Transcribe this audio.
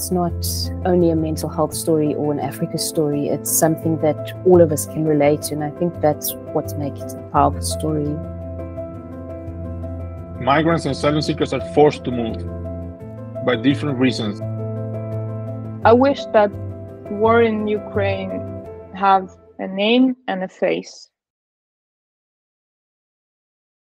it's not only a mental health story or an Africa story, it's something that all of us can relate to, and I think that's what makes it a powerful story. Migrants and asylum seekers are forced to move by different reasons. I wish that war in Ukraine have a name and a face.